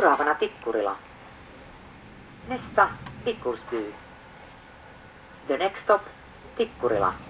Seuraavana Tikkurila. Nästa Tikkursby. The next stop, Tikkurila.